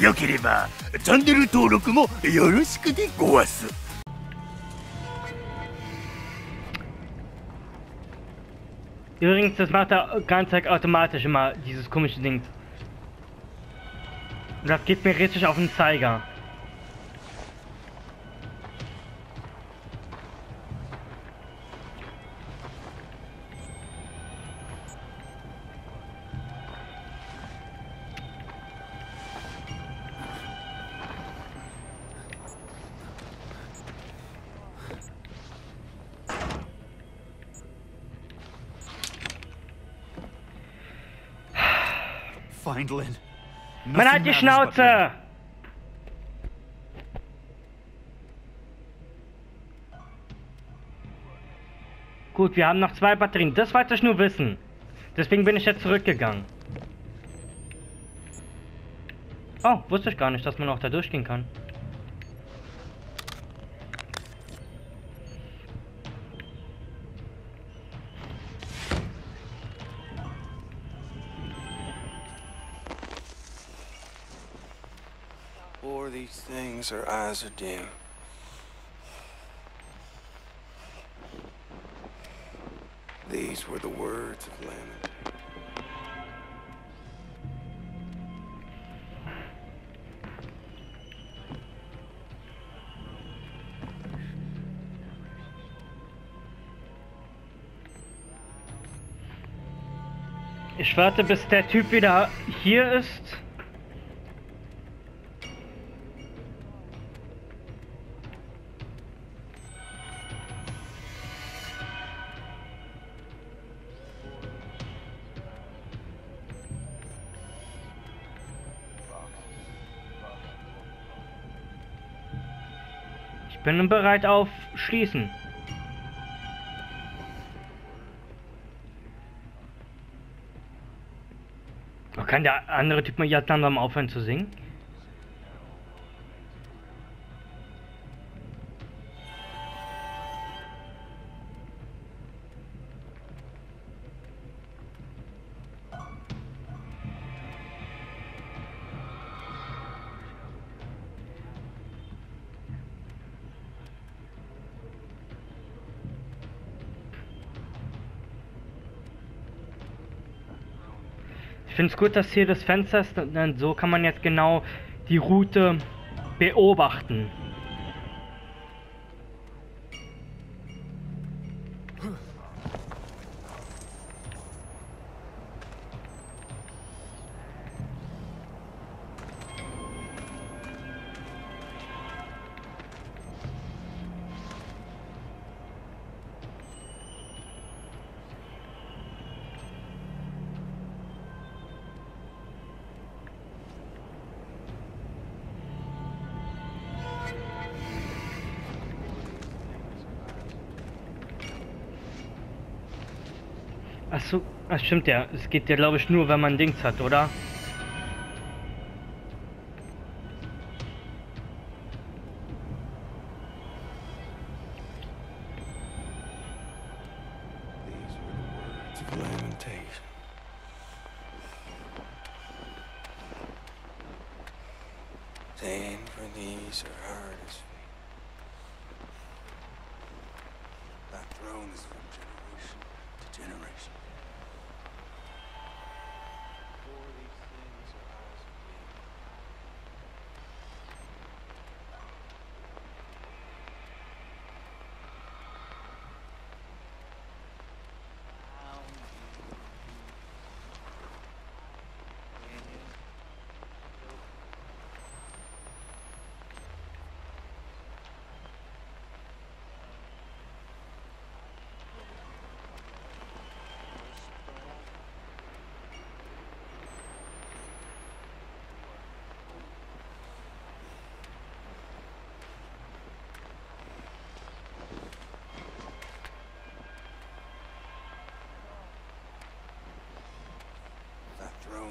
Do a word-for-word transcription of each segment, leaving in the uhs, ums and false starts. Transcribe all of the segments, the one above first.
よければチャンネル登録もよろしくでごわす。Übrigens, das macht der Ganztag automatisch immer, dieses komische Ding. Und das geht mir richtig auf den Zeiger. Man hat die Schnauze! Gut, wir haben noch zwei Batterien. Das wollte ich nur wissen. Deswegen bin ich jetzt zurückgegangen. Oh, wusste ich gar nicht, dass man auch da durchgehen kann. Or these things, her eyes are dim. These were the words of lament. Ich warte, bis der Typ wieder hier ist. Bin bereit auf Schließen. Oh, kann der andere Typ mal jetzt langsam aufhören zu singen? Ich finde es gut, dass hier das Fenster ist, denn so kann man jetzt genau die Route beobachten. Achso, ach stimmt ja. Es geht ja, glaube ich, nur, wenn man Dings hat, oder?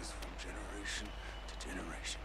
Is from generation to generation.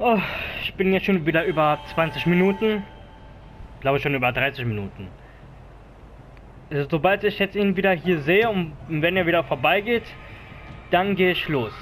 Oh, ich bin jetzt schon wieder über zwanzig Minuten. Ich glaube schon über dreißig Minuten. Also, sobald ich jetzt ihn wieder hier sehe und wenn er wieder vorbeigeht, dann gehe ich los.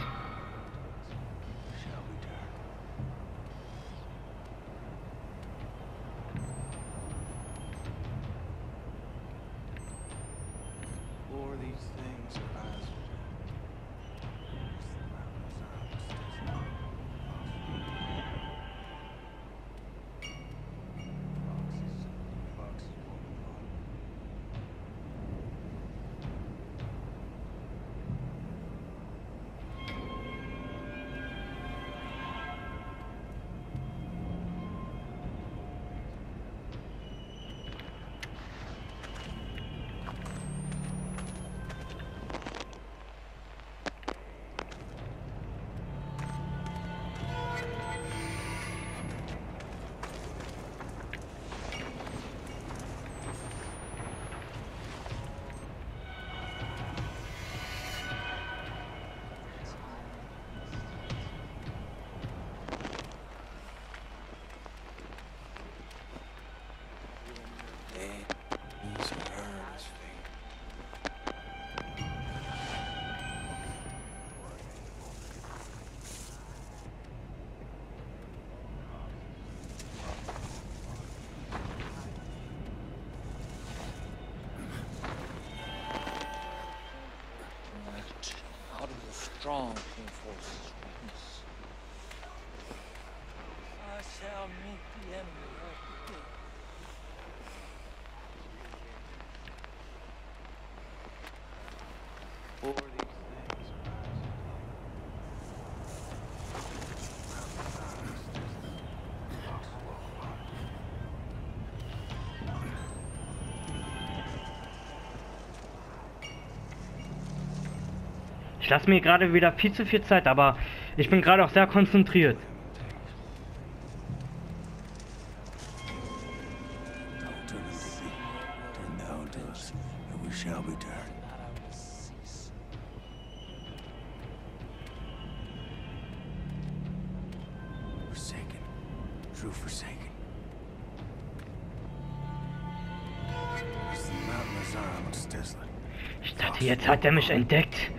Strong forces weakness. I shall meet the enemy right here. For these things Ich lasse mir gerade wieder viel zu viel Zeit, aber ich bin gerade auch sehr konzentriert. Ich dachte, jetzt hat er mich entdeckt.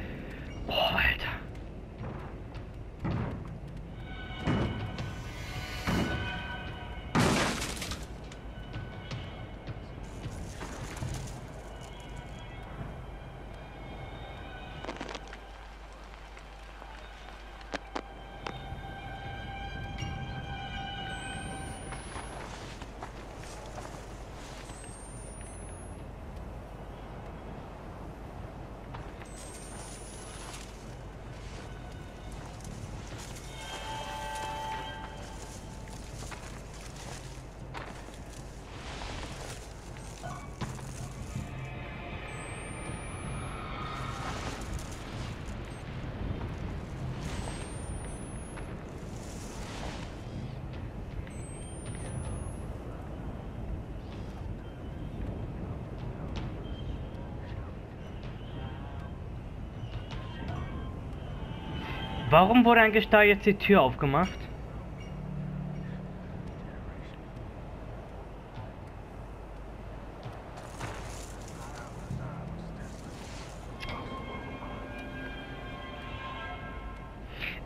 Warum wurde eigentlich da jetzt die Tür aufgemacht?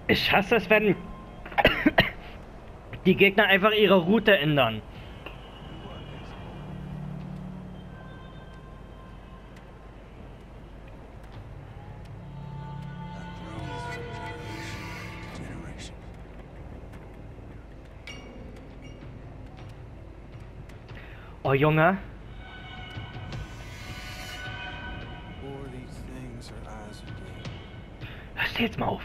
Ich hasse es, wenn die Gegner einfach ihre Route ändern. Oh, Junge. Hörst du jetzt mal auf?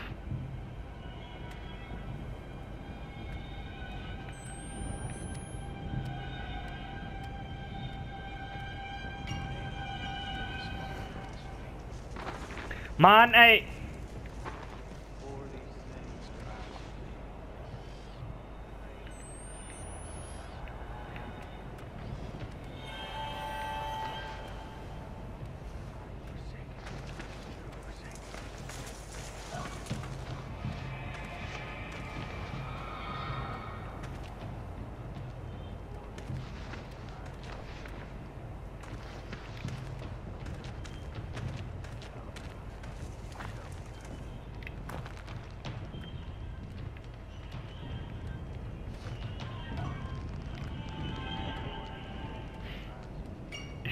Mann, ey!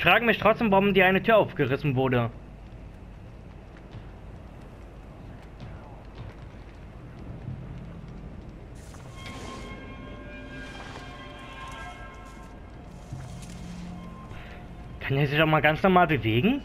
frage mich trotzdem, warum dir eine Tür aufgerissen wurde. Kann er sich auch mal ganz normal bewegen?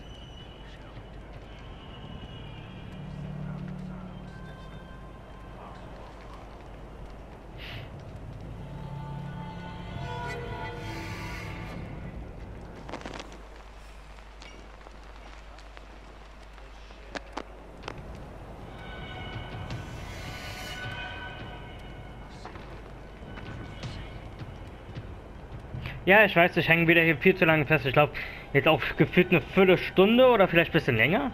Ja, ich weiß, ich hänge wieder hier viel zu lange fest. Ich glaube, jetzt auch gefühlt eine Viertelstunde oder vielleicht ein bisschen länger.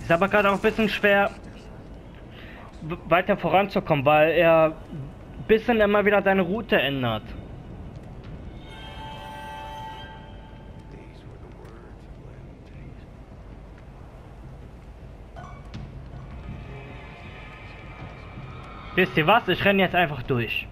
Ist aber gerade auch ein bisschen schwer, weiter voranzukommen, weil er ein bisschen immer wieder seine Route ändert. Wisst ihr was? Ich renne jetzt einfach durch.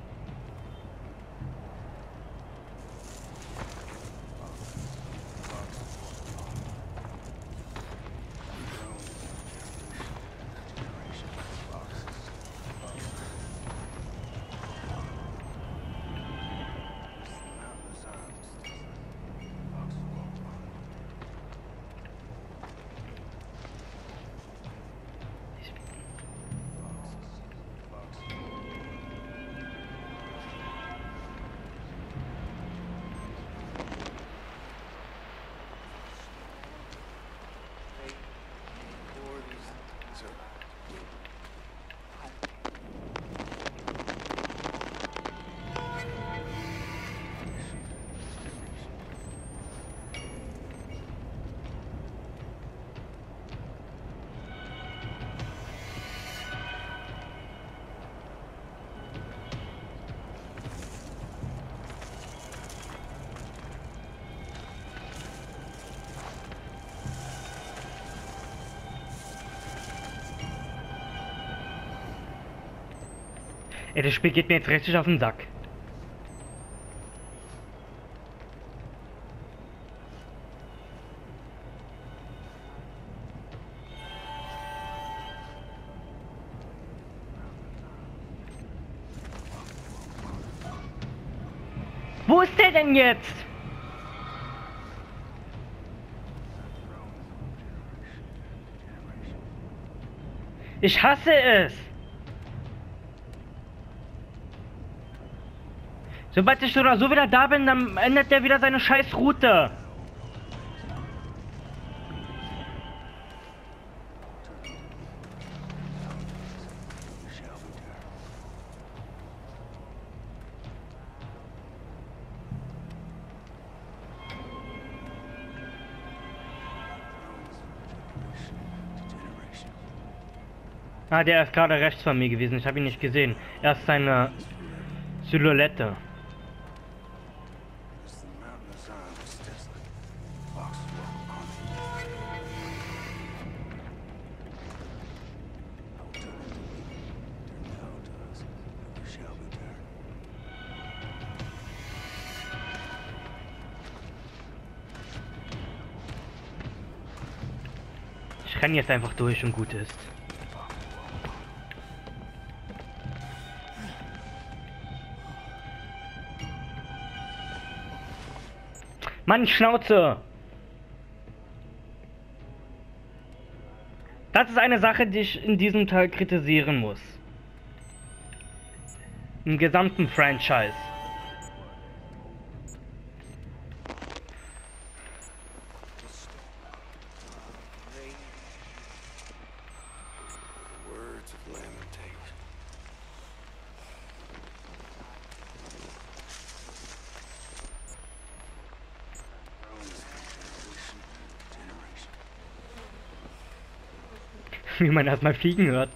Ey, das Spiel geht mir jetzt richtig auf den Sack. Wo ist der denn jetzt? Ich hasse es. Sobald ich so oder so wieder da bin, dann ändert der wieder seine scheiß Route. Ah, der ist gerade rechts von mir gewesen. Ich habe ihn nicht gesehen. Erst seine Silhouette. Ich renne jetzt einfach durch und gut ist. Mann, Schnauze! Das ist eine Sache, die ich in diesem Teil kritisieren muss. Im gesamten Franchise. Wie man erstmal fliegen hört.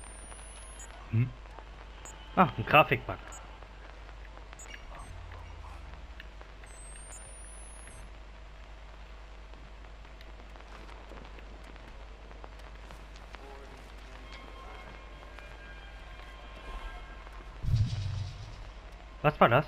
Hm? Ah, ein Grafikbug. Was war das?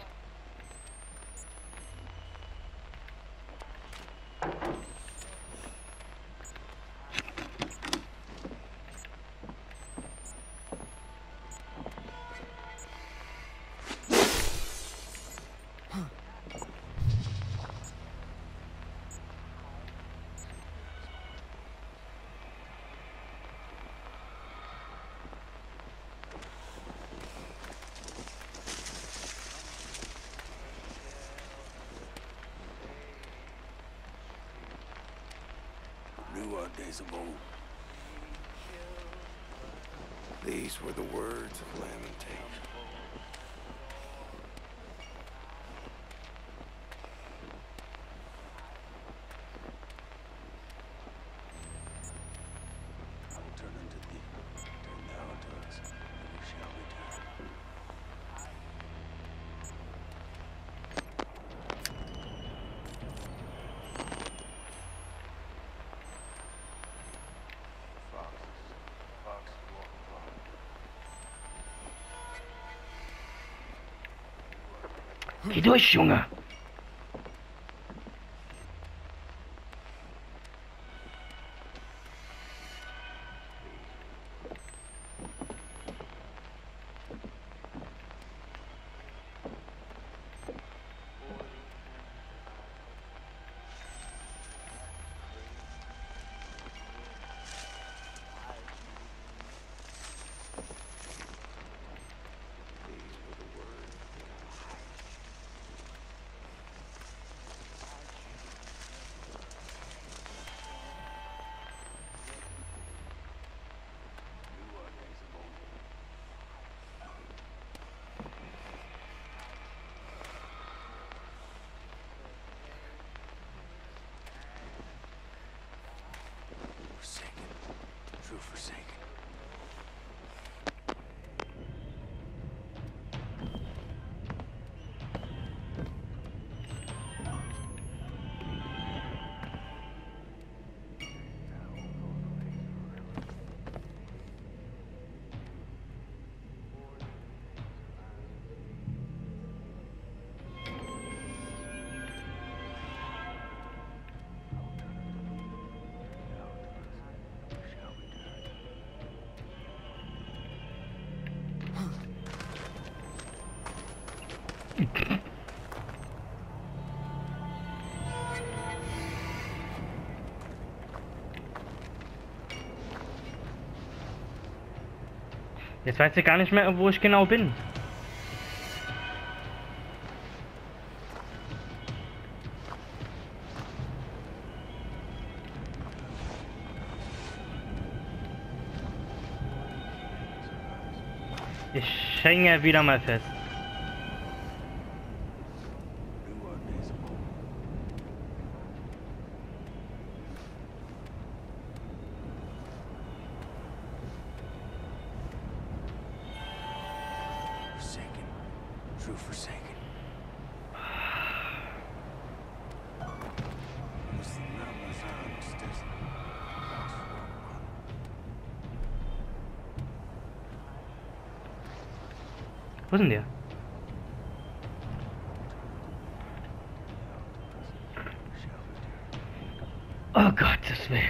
Days of old. These were the words of lamentation. I will turn unto thee, turn thou unto us, and we shall Geh durch, Junge! Forsaken. Jetzt weiß ich gar nicht mehr, wo ich genau bin. Ich hänge wieder mal fest. True forsaken. Wo sind wir? Oh Gott, das will.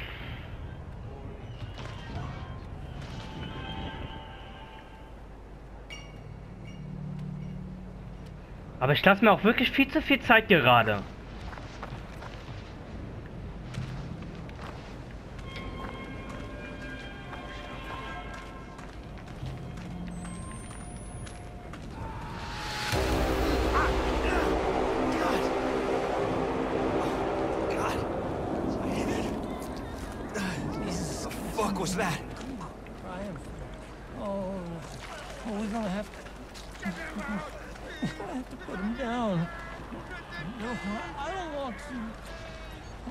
Aber ich lasse mir auch wirklich viel zu viel Zeit gerade. What was that? Oh, we're gonna have to. I have to put him down. No, I don't want to.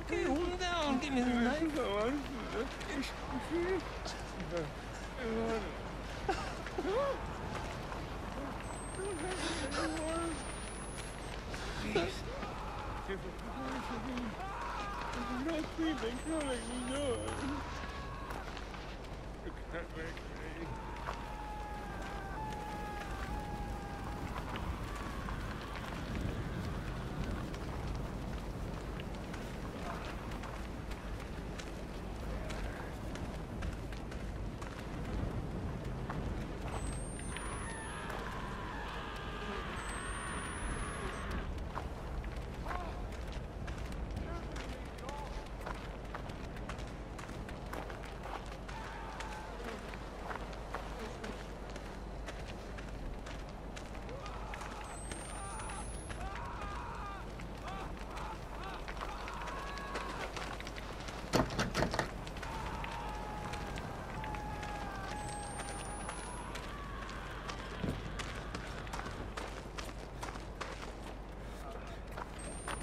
Okay, hold him down. Give me the knife.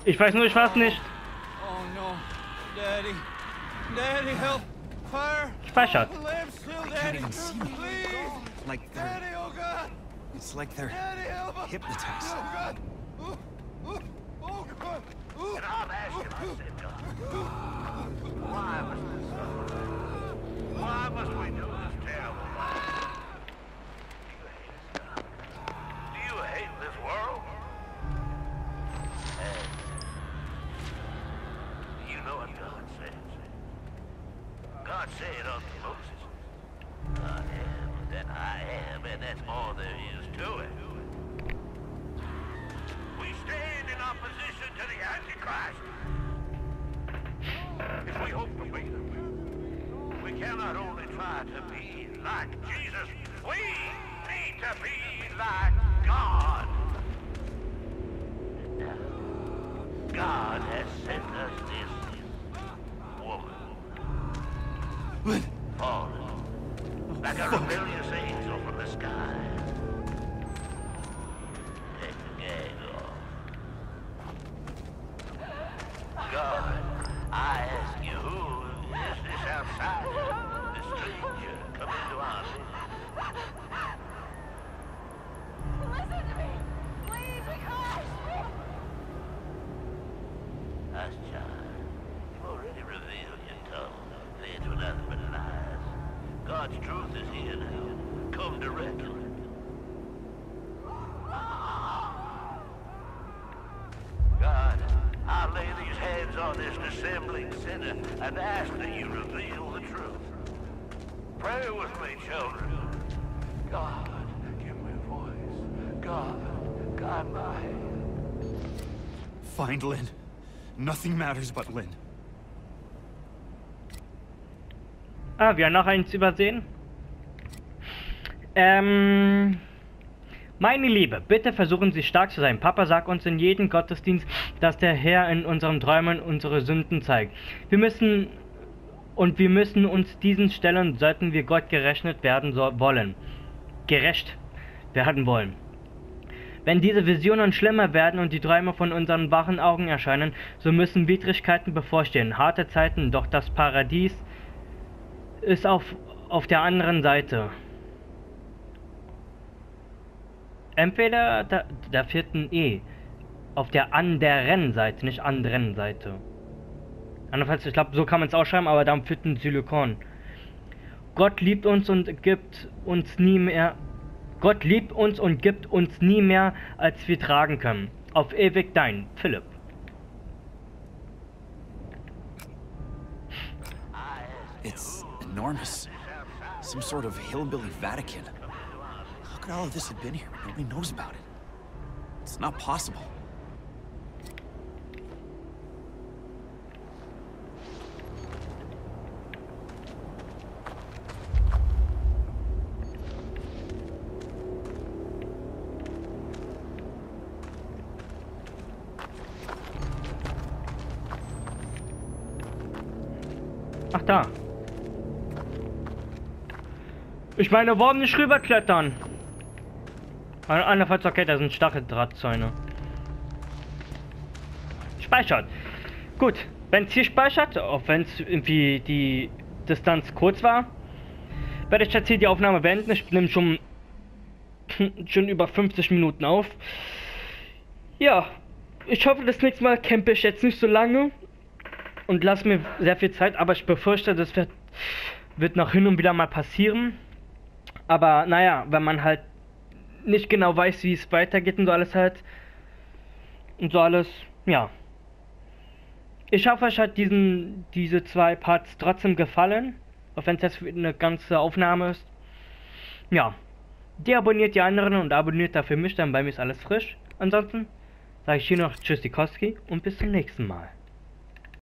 Ich weiß nur, ich weiß nicht. Oh no, Daddy, Daddy, help! Fire! Speichert. I can't even see me. Like they're, it's like they're hypnotized. Why must we do this terrible thing? Do you hate this world? Hey, you know what God says. God said unto Moses, I am that I am, and that's all there is to it. We stand in opposition to the Antichrist. If we hope to be them, we cannot only try to be like Jesus, we need to be like God. God has sent us this woman, fallen, like a rebellious angel from the sky. Take the gag off. God, I ask you, who is this outside? This stranger coming to us. Listen to me! Please, we crashed! Hush, child. You've already revealed your tongue. Led to nothing but lies. God's truth is here now. Come to reckon. God, I lay these hands on this dissembling sinner and ask that you reveal the truth. Pray with me, children. God, give me a voice. God, guide my hand. Find Lynn. Nothing matters but Lynn. Ah, wir haben noch eins übersehen. Ähm... Meine Liebe, bitte versuchen Sie stark zu sein. Papa sagt uns in jedem Gottesdienst, dass der Herr in unseren Träumen unsere Sünden zeigt. Wir müssen und wir müssen uns diesen stellen, sollten wir Gott gerechnet werden so, wollen. Gerecht werden wollen. Wenn diese Visionen schlimmer werden und die Träume von unseren wachen Augen erscheinen, so müssen Widrigkeiten bevorstehen, harte Zeiten, doch das Paradies ist auf, auf der anderen Seite. Entweder der, der vierten E. Auf der anderen Seite, nicht anderen Seite. Andernfalls, ich glaube, so kann man es ausschreiben, aber da am vierten Silikon. Gott liebt uns und gibt uns nie mehr. Gott liebt uns und gibt uns nie mehr, als wir tragen können. Auf ewig dein, Philipp. It's enormous. Some sort of hillbilly Vatican. All of this had been here, but nobody knows about it. It's not possible. Ach da. Ich meine, warum nicht rüberklettern? Andererseits, okay, da sind Stacheldrahtzäune. Speichert. Gut, wenn es hier speichert, auch wenn es irgendwie die Distanz kurz war, werde ich jetzt hier die Aufnahme beenden. Ich nehme schon, schon über fünfzig Minuten auf. Ja, ich hoffe, das nächste Mal campe ich jetzt nicht so lange und lasse mir sehr viel Zeit, aber ich befürchte, das wird, wird noch hin und wieder mal passieren. Aber naja, wenn man halt nicht genau weiß, wie es weitergeht und so alles halt. Und so alles, ja. Ich hoffe, euch hat diesen, diese zwei Parts trotzdem gefallen. Auch wenn es jetzt eine ganze Aufnahme ist. Ja. Deabonniert die anderen und abonniert dafür mich, dann bei mir ist alles frisch. Ansonsten sage ich hier noch Tschüss Sikorski und bis zum nächsten Mal.